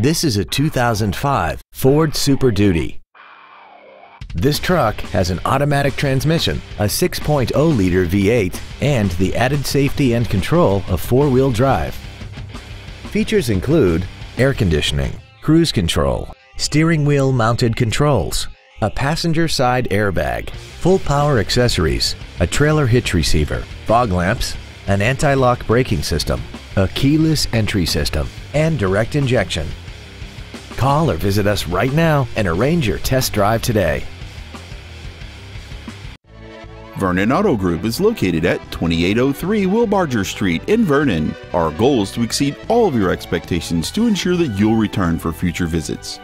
This is a 2005 Ford Super Duty. This truck has an automatic transmission, a 6.0-liter V8, and the added safety and control of four-wheel drive. Features include air conditioning, cruise control, steering wheel mounted controls, a passenger side airbag, full power accessories, a trailer hitch receiver, fog lamps, an anti-lock braking system, a keyless entry system, and direct injection. Call or visit us right now and arrange your test drive today. Vernon Auto Group is located at 2803 Wilbarger Street in Vernon. Our goal is to exceed all of your expectations to ensure that you'll return for future visits.